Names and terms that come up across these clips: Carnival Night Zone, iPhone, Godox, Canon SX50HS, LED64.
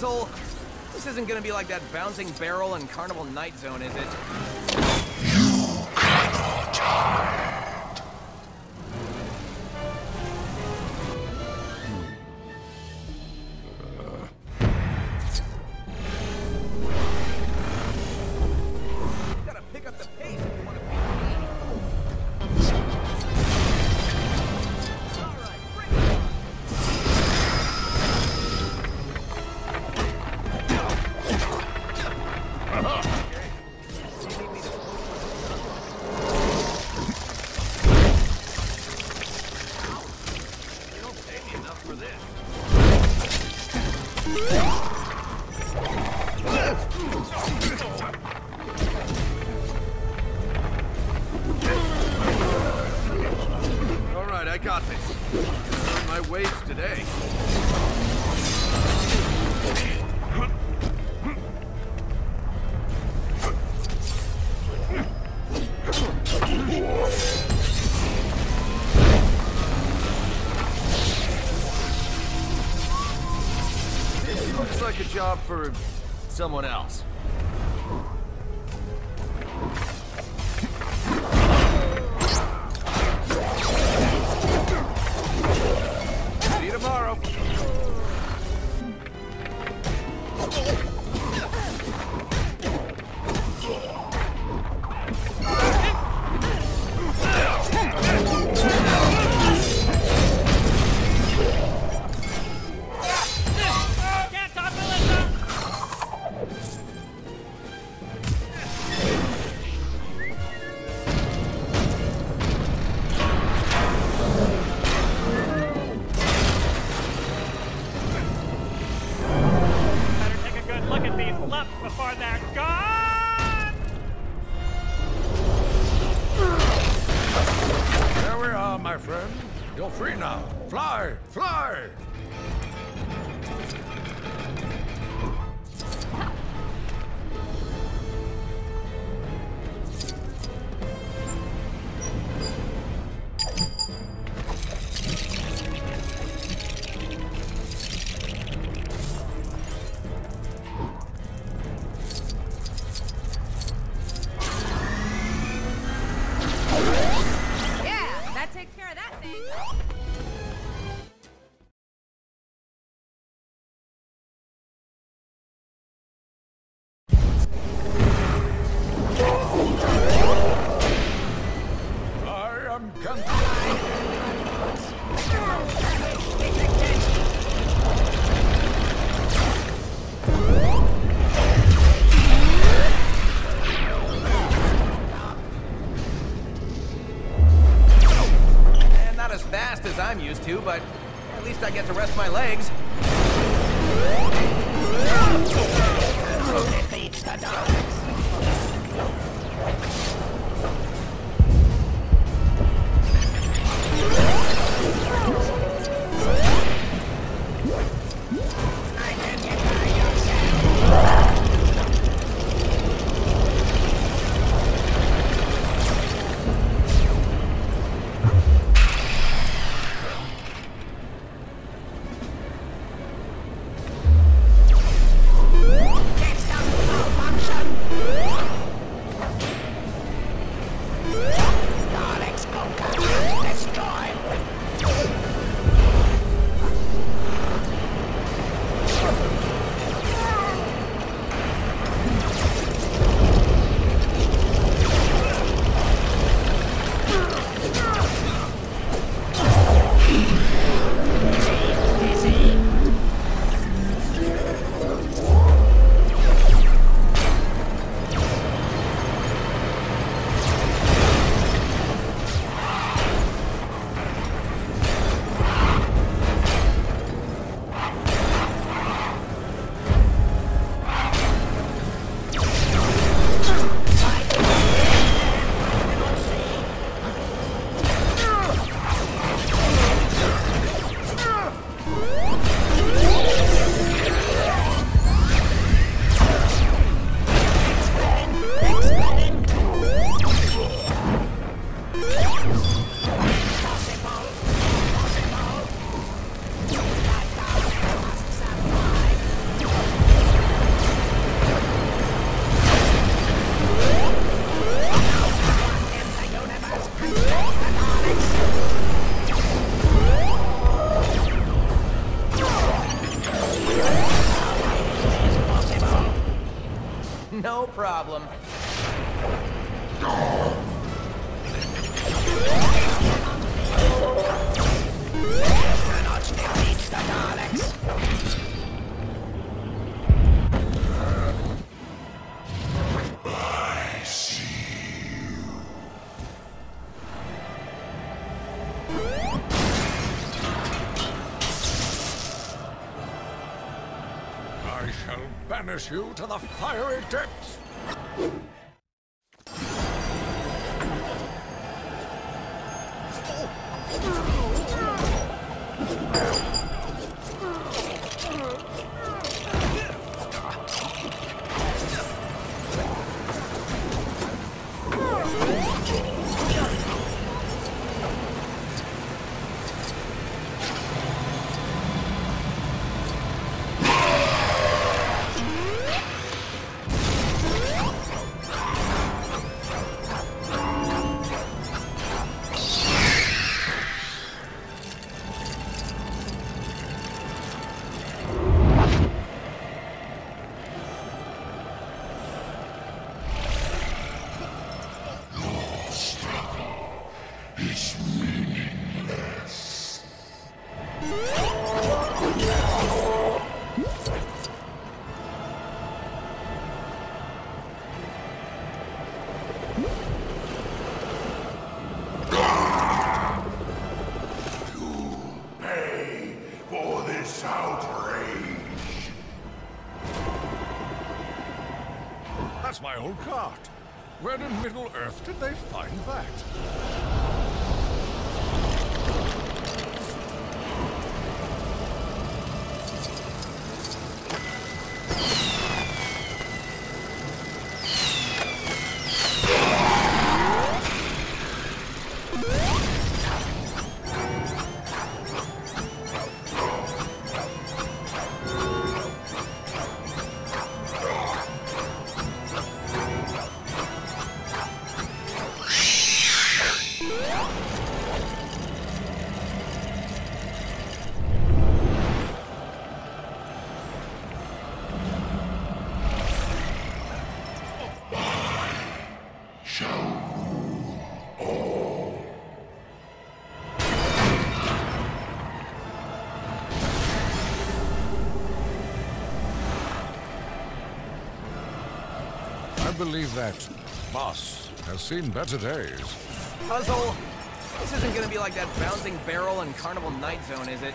puzzle. This isn't gonna be like that bouncing barrel in Carnival Night Zone, is it? You cannot hide. Gotta pick up the pace if you wanna be. Alright, I got this. On my ways today. Looks like a job for someone else. See you tomorrow. Before they're gone! There we are, my friend. You're free now. Fly! Fly! Not as fast as I'm used to, but at least I get to rest my legs. Can't stop the malfunction! banish you to the fiery depths! Outrage! That's my old cart. Where in Middle-earth did they find that? I believe that boss has seen better days. Puzzle, this isn't gonna be like that bouncing barrel in Carnival Night Zone, is it?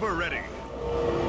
We're ready.